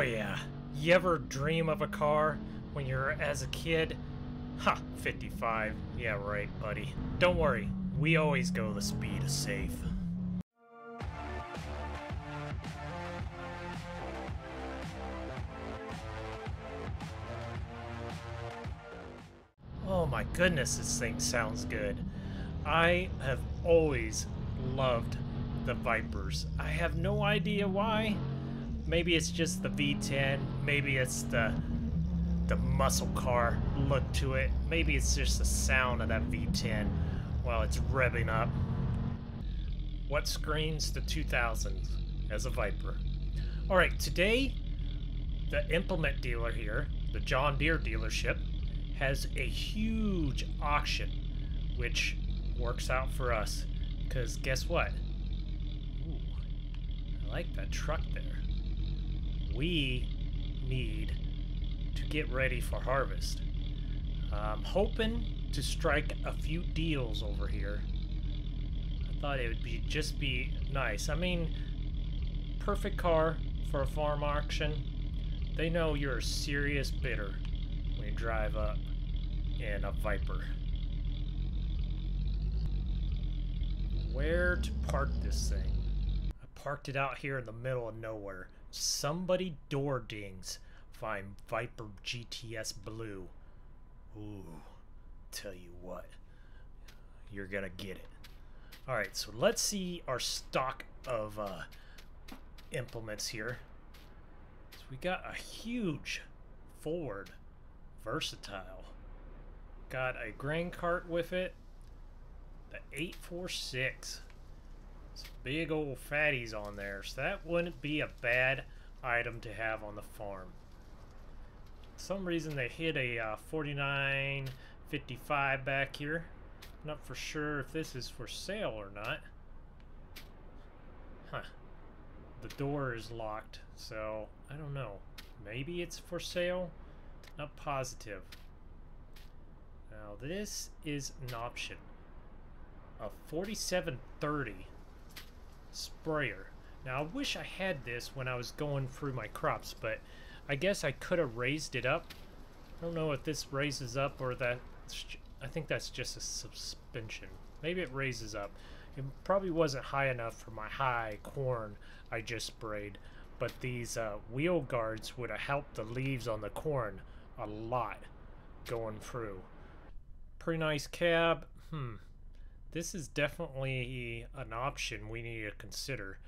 Oh yeah, you ever dream of a car when you're as a kid? Ha, 55. Yeah right, buddy. Don't worry, we always go the speed of safe. Oh my goodness, this thing sounds good. I have always loved the Vipers. I have no idea why. Maybe it's just the V10, maybe it's the muscle car look to it, maybe it's just the sound of that V10 while it's revving up. What screams the 2000s as a Viper? Alright, today the implement dealer here, the John Deere dealership, has a huge auction, which works out for us, because guess what? Ooh, I like that truck there. We need to get ready for harvest. I'm hoping to strike a few deals over here. I thought it would just be nice. I mean, perfect car for a farm auction. They know you're a serious bidder when you drive up in a Viper. Where to park this thing? I parked it out here in the middle of nowhere. Somebody door dings. Find Viper GTS blue. Ooh, tell you what, you're gonna get it. All right, so let's see our stock of implements here. So we got a huge Ford Versatile. Got a grain cart with it. The 846. Big old fatties on there, so that wouldn't be a bad item to have on the farm. For some reason they hit a 4955 back here. Not for sure if this is for sale or not. Huh. The door is locked, so I don't know. Maybe it's for sale? Not positive. Now this is an option. A 4730. Sprayer. Now I wish I had this when I was going through my crops, but I guess I could have raised it up. I don't know if this raises up or that. I think that's just a suspension. Maybe it raises up. It probably wasn't high enough for my high corn I just sprayed, but these wheel guards would have helped the leaves on the corn a lot going through. Pretty nice cab. This is definitely an option we need to consider.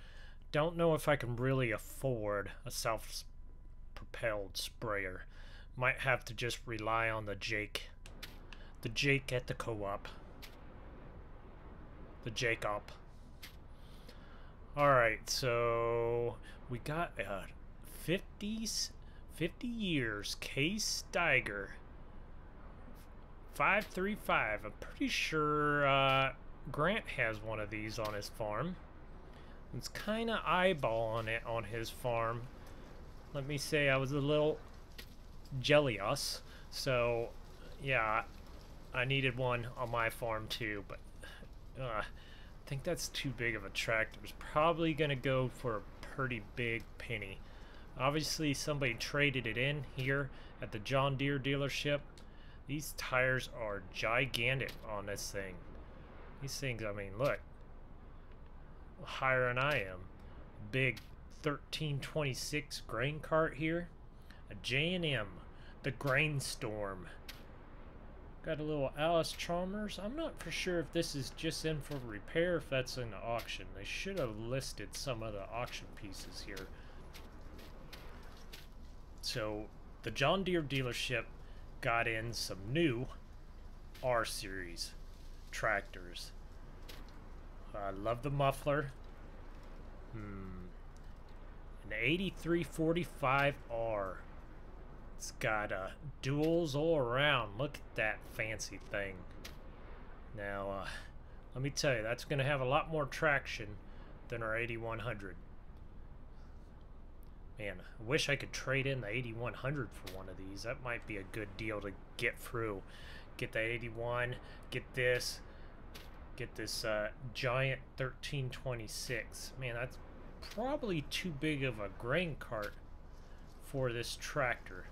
Don't know if I can really afford a self-propelled sprayer. Might have to just rely on the Jake at the co-op, the Jacob. All right, so we got a 50 years Case Steiger. 535. I'm pretty sure Grant has one of these on his farm. It's kind of eyeballing it on his farm. Let me say I was a little jealous, so yeah, I needed one on my farm too, but I think that's too big of a tractor. It's probably gonna go for a pretty big penny. Obviously somebody traded it in here at the John Deere dealership. These tires are gigantic on this thing. These things, I mean, look. Higher than I am. Big 1326 grain cart here. A J&M. The Grain Storm. Got a little Allis Chalmers. I'm not for sure if this is just in for repair, if that's in the auction. They should have listed some of the auction pieces here. So, the John Deere dealership got in some new R-Series tractors. I love the muffler. An 8345R. It's got duals all around. Look at that fancy thing. Now, let me tell you, that's going to have a lot more traction than our 8100. Man, I wish I could trade in the 8100 for one of these. That might be a good deal to get through. Get the 81, get this giant 1326. Man, that's probably too big of a grain cart for this tractor.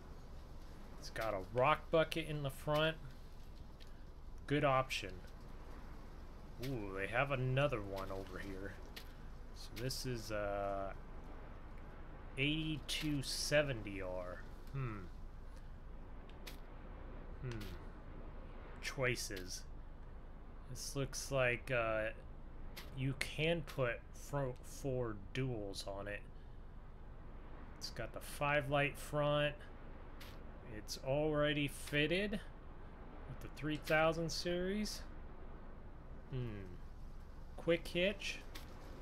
It's got a rock bucket in the front. Good option. Ooh, they have another one over here. So this is 8270R. Choices. This looks like you can put front four duals on it. It's got the 5-light front. It's already fitted with the 3000 series. Quick hitch.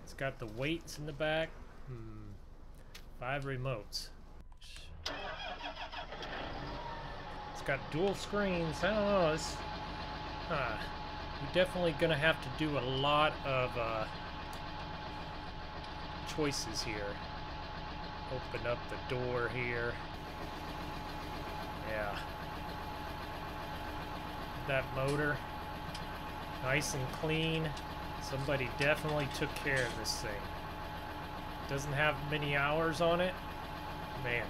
It's got the weights in the back. 5 remotes. It's got dual screens. I don't know. This, we're definitely gonna have to do a lot of choices here. Open up the door here. Yeah. That motor. Nice and clean. Somebody definitely took care of this thing. Doesn't have many hours on it. Man.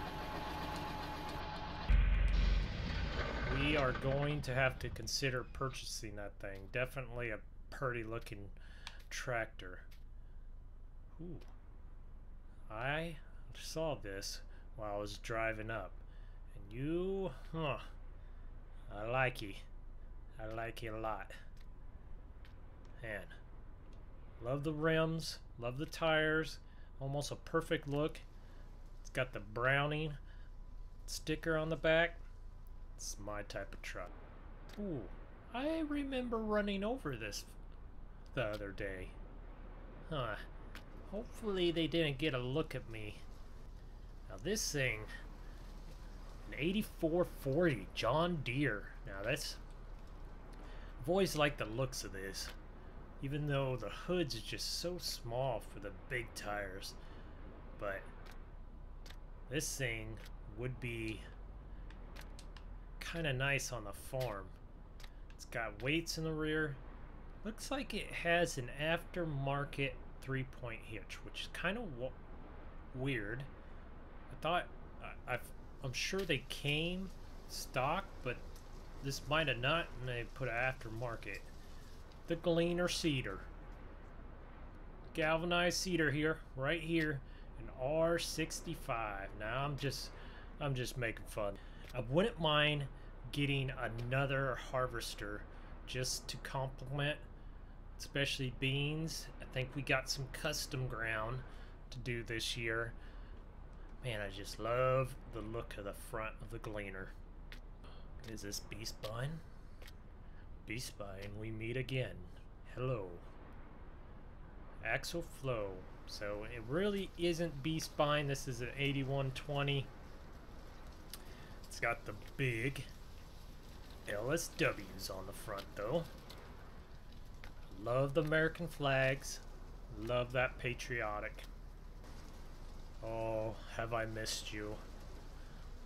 We are going to have to consider purchasing that thing. Definitely a pretty looking tractor. Ooh. I saw this while I was driving up. And you, I like you. I like you a lot. Man, love the rims, love the tires, almost a perfect look. It's got the Browning sticker on the back. It's my type of truck. Ooh, I remember running over this the other day. Hopefully they didn't get a look at me. Now this thing, an 8440 John Deere. Now that's, I've always liked the looks of this. Even though the hood's just so small for the big tires. But this thing would be kind of nice on the farm. It's got weights in the rear. Looks like it has an aftermarket 3-point hitch, which is kind of weird. I thought, I'm sure they came stock, but this might have not, and they put an aftermarket. The Gleaner cedar, galvanized cedar here, right here, an R65. Now I'm just making fun. I wouldn't mind getting another harvester just to complement, especially beans. I think we got some custom ground to do this year. Man, I just love the look of the front of the Gleaner. Is this B-spine? B-spine, we meet again. Hello. Axle Flow. So it really isn't B-spine. This is an 8120. It's got the big LSWs on the front though. Love the American flags. Love that patriotic. Oh, have I missed you,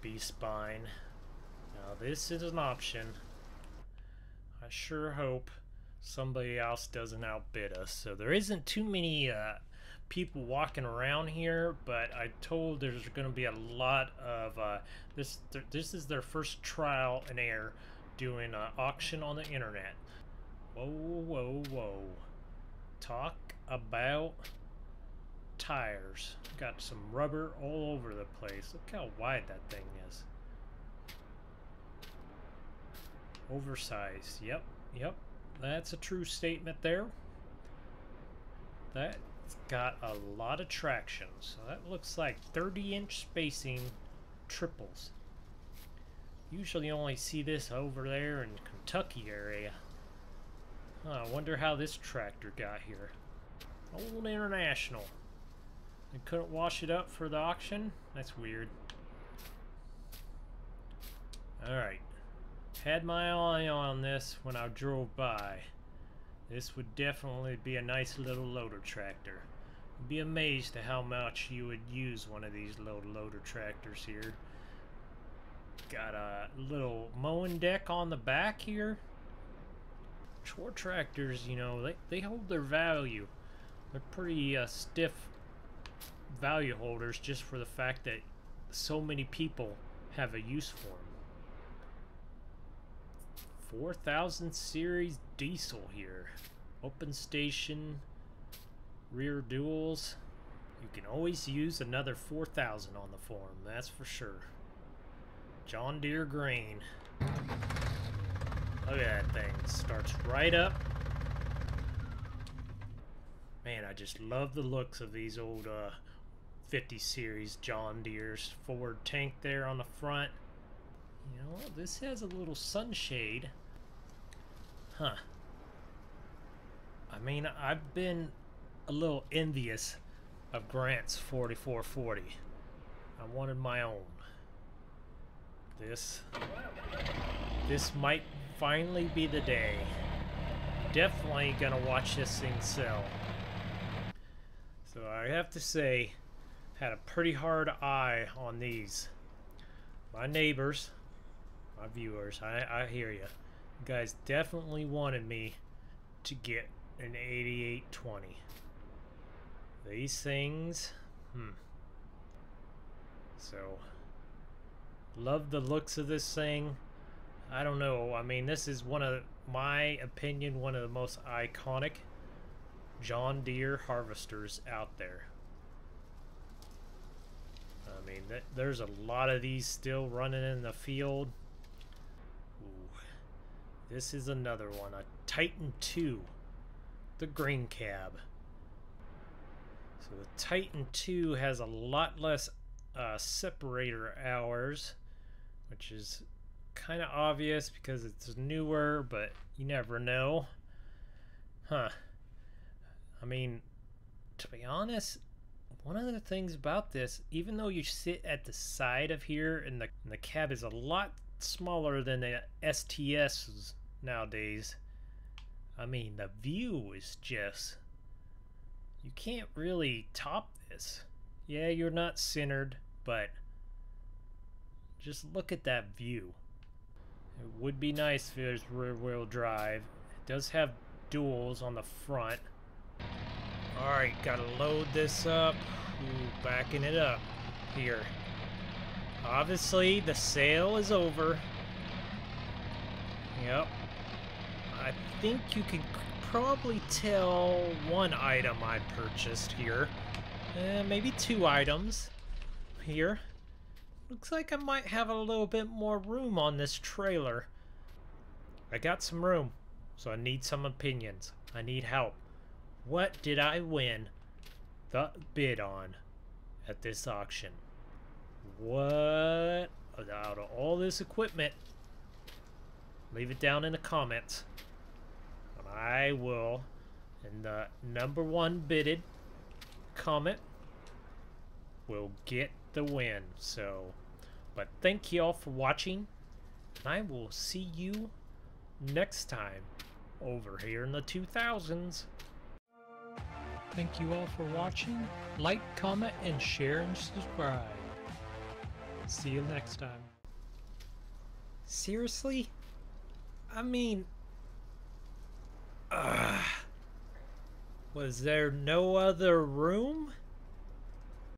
B-spine. Now this is an option. I sure hope somebody else doesn't outbid us. So there isn't too many people walking around here, but I told there's going to be a lot of this is their first trial and error doing an auction on the internet. Whoa, whoa, whoa. Talk about tires. Got some rubber all over the place. Look how wide that thing is. Oversized. Yep, yep. That's a true statement there. That's got a lot of traction. So that looks like 30-inch spacing triples. Usually only see this over there in Kentucky area. I wonder how this tractor got here. Old International. They couldn't wash it up for the auction? That's weird. Alright. Had my eye on this when I drove by. This would definitely be a nice little loader tractor. I'd be amazed at how much you would use one of these little loader tractors here. Got a little mowing deck on the back here. Chore tractors, you know, they hold their value. They're pretty stiff value holders just for the fact that so many people have a use for them. 4000 series diesel here. Open station, rear duals. You can always use another 4000 on the farm, that's for sure. John Deere grain. Look at that thing. Starts right up. Man, I just love the looks of these old 50 series John Deere's. Ford tank there on the front. You know, this has a little sunshade. Huh. I mean, I've been a little envious of Grant's 4440. I wanted my own. This might finally be the day. Definitely gonna watch this thing sell. So I have to say, had a pretty hard eye on these. My neighbors, my viewers, I hear you. You guys definitely wanted me to get an 8820. These things, So, love the looks of this thing. I don't know, I mean, this is one of, my opinion, one of the most iconic John Deere harvesters out there. I mean, there's a lot of these still running in the field. Ooh, this is another one, a Titan II, the green cab. So the Titan II has a lot less separator hours, which is kind of obvious because it's newer, but you never know. Huh. I mean, to be honest, one of the things about this, even though you sit at the side of here and the cab is a lot smaller than the STS's nowadays, I mean, the view is just, you can't really top this. Yeah, you're not centered, but just look at that view. It would be nice if it was rear-wheel drive. It does have duals on the front. Alright, gotta load this up. Ooh, backing it up here. Obviously, the sale is over. Yep. I think you can probably tell one item I purchased here. Maybe two items here. Looks like I might have a little bit more room on this trailer. I got some room, so I need some opinions. I need help. What did I win the bid on at this auction? What, out of all this equipment? Leave it down in the comments. I will, in the number one bidded comment, will get the win. So, but thank you all for watching, and I will see you next time over here in the 2000s. Thank you all for watching. Like, comment, and share, and subscribe. See you next time. Seriously? I mean, was there no other room?